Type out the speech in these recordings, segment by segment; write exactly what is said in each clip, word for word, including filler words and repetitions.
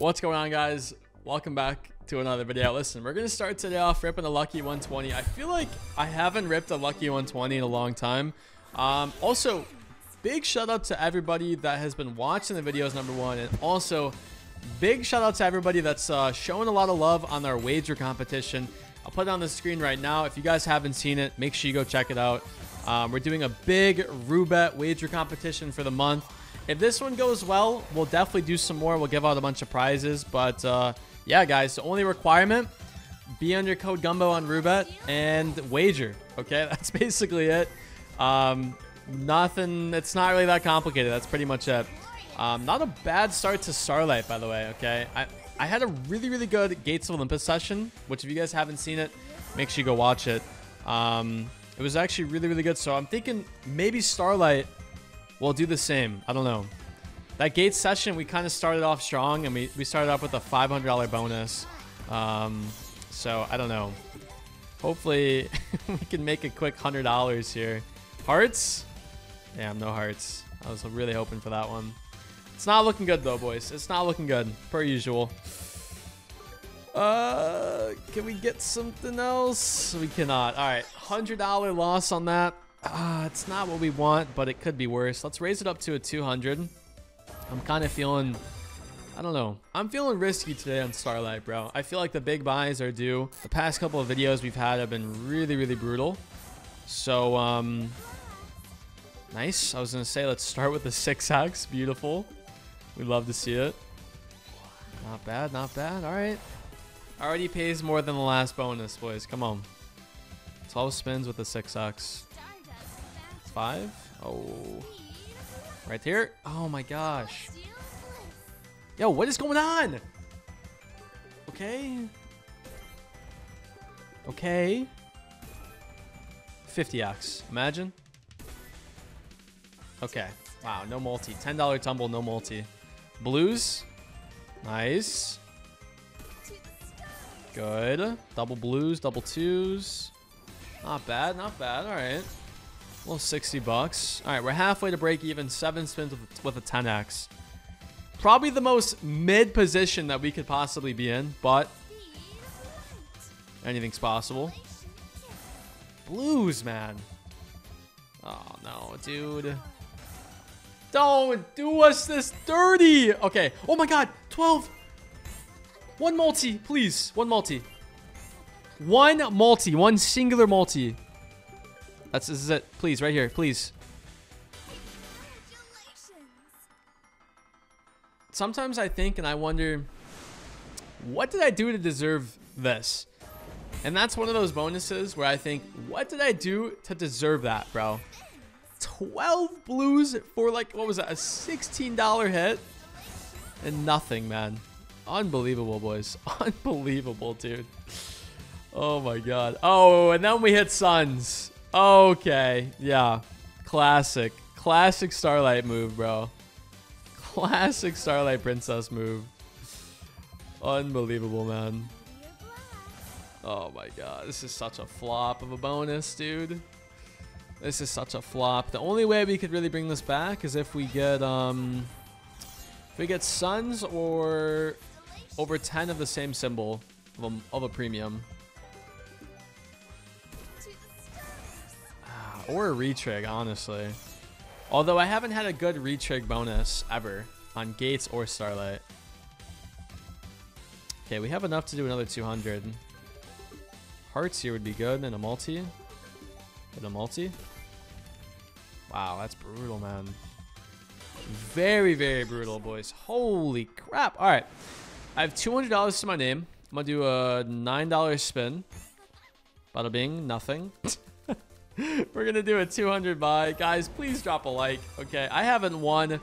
What's going on, guys? Welcome back to another video. Listen, we're gonna start today off ripping a lucky one twenty. I feel like I haven't ripped a lucky one twenty in a long time. Um also, big shout out to everybody that has been watching the videos, number one, and also big shout out to everybody that's uh showing a lot of love on our wager competition. I'll put it on the screen right now. If you guys haven't seen it, make sure you go check it out. Um, we're doing a big Roobet wager competition for the month. If this one goes well, we'll definitely do some more. We'll give out a bunch of prizes. But uh, yeah, guys, the only requirement, be under code Gumbo on Roobet and wager. Okay, that's basically it. Um, nothing, it's not really that complicated. That's pretty much it. Um, not a bad start to Starlight, by the way. Okay, I, I had a really, really good Gates of Olympus session, which if you guys haven't seen it, make sure you go watch it. Um, it was actually really, really good. So I'm thinking maybe Starlight will do the same. I don't know. That Gates session, we kind of started off strong, and we, we started off with a five hundred dollar bonus. Um, so I don't know. Hopefully we can make a quick one hundred dollars here. Hearts? Damn, no hearts. I was really hoping for that one. It's not looking good, though, boys. It's not looking good, per usual. Uh, can we get something else? We cannot. All right, one hundred dollar loss on that. Uh, it's not what we want, but it could be worse. Let's raise it up to a two hundred. I'm kind of feeling, I don't know. I'm feeling risky today on Starlight, bro. I feel like the big buys are due. The past couple of videos we've had have been really, really brutal. So, um, nice. I was going to say, let's start with the six X. Beautiful. We'd love to see it. Not bad, not bad. All right. Already pays more than the last bonus, boys. Come on. twelve spins with the six X. Five. Oh. Right here. Oh, my gosh. Yo, what is going on? Okay. Okay. fifty X. Imagine. Okay. Wow, no multi. ten dollar tumble, no multi. Blues. Nice. Good. Double blues, double twos. Not bad, not bad. All right. Well, sixty bucks. All right, we're halfway to break even. Seven spins with, with a ten X. Probably the most mid position that we could possibly be in, but anything's possible. Blues, man. Oh, no, dude. Don't do us this dirty. Okay. Oh, my God. twelve. One multi, please. One multi. One multi. One singular multi. That's, this is it. Please, right here. Please. Sometimes I think and I wonder, what did I do to deserve this? And that's one of those bonuses where I think, what did I do to deserve that, bro? twelve blues for, like, what was that? A sixteen dollar hit? And nothing, man. Unbelievable, boys. Unbelievable, dude. Oh, my God. Oh, and then we hit Suns. Okay. Yeah. Classic. Classic Starlight move, bro. Classic Starlight Princess move. Unbelievable, man. Oh, my God. This is such a flop of a bonus, dude. This is such a flop. The only way we could really bring this back is if we get... um. We get Suns or over ten of the same symbol of a, of a premium. Ah, or a retrig, honestly. Although I haven't had a good retrig bonus ever on Gates or Starlight. Okay, we have enough to do another two hundred. Hearts here would be good, and a multi. And a multi. Wow, that's brutal, man. Very, very brutal, boys. Holy crap. All right. I have two hundred dollars to my name. I'm going to do a nine dollar spin. Bada bing, nothing. We're going to do a two hundred buy. Guys, please drop a like. Okay. I haven't won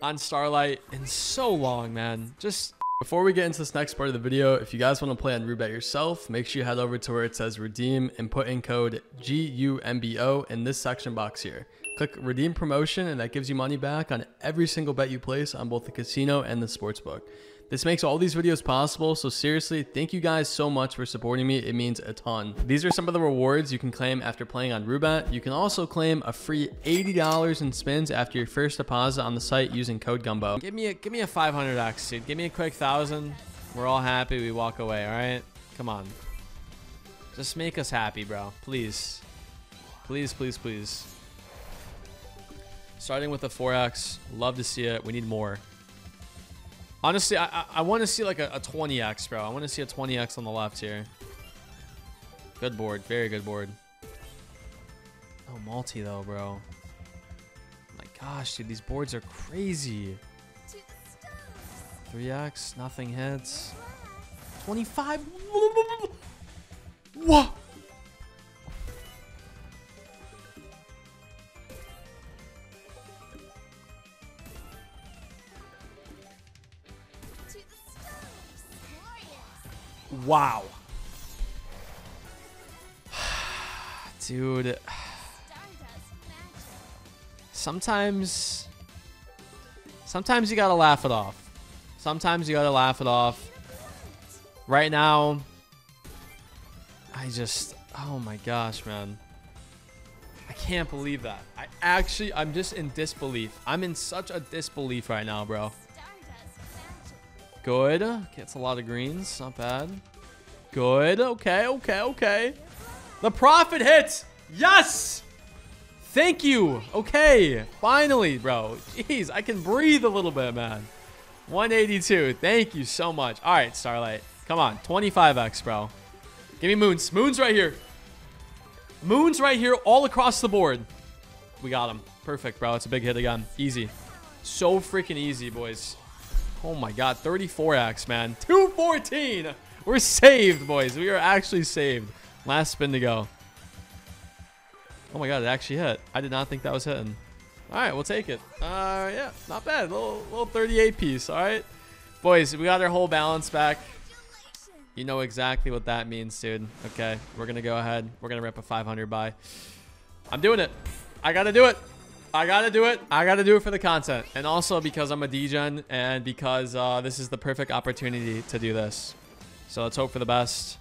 on Starlight in so long, man. Just before we get into this next part of the video, if you guys want to play on Roobet yourself, make sure you head over to where it says redeem and put in code G U M B O in this section box here. Click redeem promotion, and that gives you money back on every single bet you place on both the casino and the sportsbook. This makes all these videos possible, so seriously, thank you guys so much for supporting me. It means a ton. These are some of the rewards you can claim after playing on Roobet. You can also claim a free eighty dollars in spins after your first deposit on the site using code Gumbo. Give me a give me a five hundred X, dude. Give me a quick thousand. We're all happy. We walk away, all right? Come on. Just make us happy, bro. Please. Please, please, please. Starting with a four X. Love to see it. We need more. Honestly, I, I, I want to see like a, a twenty X, bro. I want to see a twenty X on the left here. Good board. Very good board. Oh, multi though, bro. My gosh, dude. These boards are crazy. three X. Nothing hits. twenty-five. What? Wow. Dude. Sometimes. Sometimes you gotta laugh it off. Sometimes you gotta laugh it off. Right now. I just. Oh my gosh, man. I can't believe that. I actually. I'm just in disbelief. I'm in such a disbelief right now, bro. Good. Gets a lot of greens. Not bad. Good. Okay, okay, okay. The profit hits. Yes! Thank you. Okay. Finally, bro. Jeez, I can breathe a little bit, man. one eighty-two. Thank you so much. All right, Starlight. Come on. twenty-five X, bro. Give me moons. Moons right here. Moons right here all across the board. We got him. Perfect, bro. It's a big hit again. Easy. So freaking easy, boys. Oh my god, thirty-four X, man. two fourteen. We're saved, boys. We are actually saved. Last spin to go. Oh my god, it actually hit. I did not think that was hitting. All right, we'll take it. Uh, yeah, not bad. Little, little thirty-eight piece, all right? Boys, we got our whole balance back. You know exactly what that means, dude. Okay, we're going to go ahead. We're going to rip a five hundred buy. I'm doing it. I got to do it. I gotta do it. I gotta do it for the content. And also because I'm a D-gen and because uh, this is the perfect opportunity to do this. So let's hope for the best.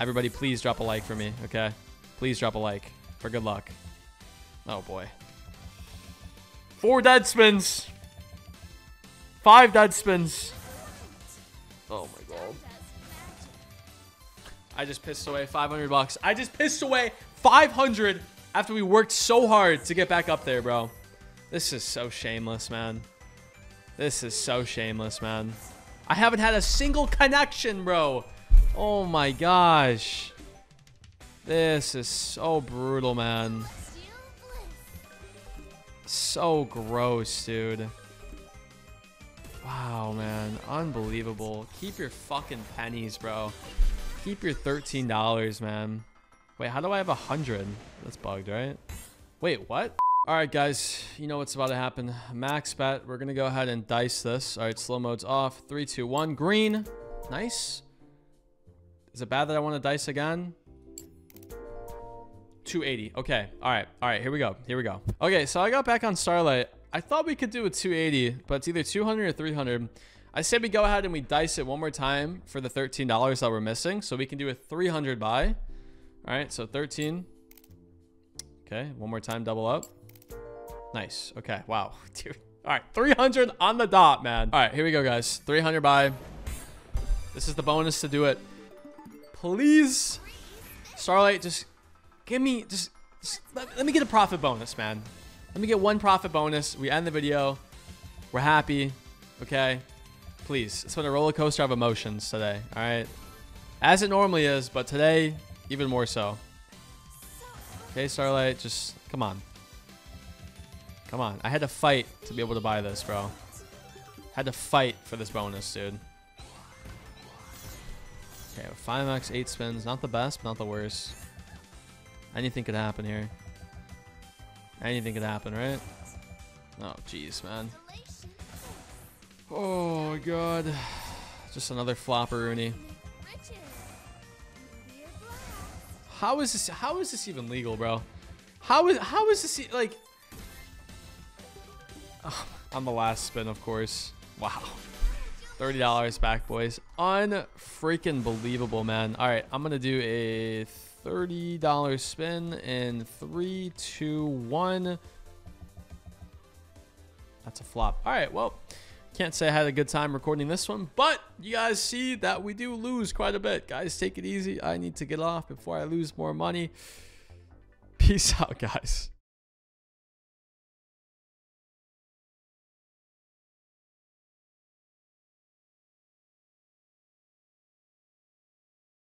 Everybody, please drop a like for me, okay? Please drop a like for good luck. Oh, boy. Four dead spins. Five dead spins. Oh, my God. I just pissed away five hundred bucks. I just pissed away five hundred after we worked so hard to get back up there, bro. This is so shameless, man. This is so shameless, man. I haven't had a single connection, bro. Oh, my gosh. This is so brutal, man. So gross, dude. Wow, man. Unbelievable. Keep your fucking pennies, bro. Keep your thirteen dollars, man. Wait, how do I have a hundred? That's bugged, right? Wait, what? All right, guys, you know what's about to happen. Max bet. We're gonna go ahead and dice this. All right, slow mode's off. Three, two, one. Green. Nice. Is it bad that I want to dice again? two eighty. Okay. All right. All right. Here we go. Here we go. Okay. So I got back on Starlight. I thought we could do a two eighty, but it's either two hundred or three hundred. I said we go ahead and we dice it one more time for the thirteen dollars that we're missing, so we can do a three hundred buy. All right, so thirteen. Okay, one more time, double up. Nice. Okay, wow, dude. All right, three hundred on the dot, man. All right, here we go, guys. three hundred buy. This is the bonus to do it. Please, Starlight, just give me, just, just let, let me get a profit bonus, man. Let me get one profit bonus. We end the video. We're happy. Okay, please. It's been a roller coaster of emotions today. All right, as it normally is, but today, even more so. Okay, Starlight, just come on. Come on. I had to fight to be able to buy this, bro. Had to fight for this bonus, dude. Okay, five X, eight spins. Not the best, but not the worst. Anything could happen here. Anything could happen, right? Oh, jeez, man. Oh, my God. Just another flopperoonie. How is this? How is this even legal, bro? How is how is this e like? Oh, on the last spin, of course. Wow, thirty dollars back, boys. Unfreaking believable, man. All right, I'm going to do a thirty dollar spin in three, two, one. That's a flop. All right, well, can't say I had a good time recording this one, but you guys see that we do lose quite a bit. Guys, take it easy. I need to get off before I lose more money. Peace out, guys.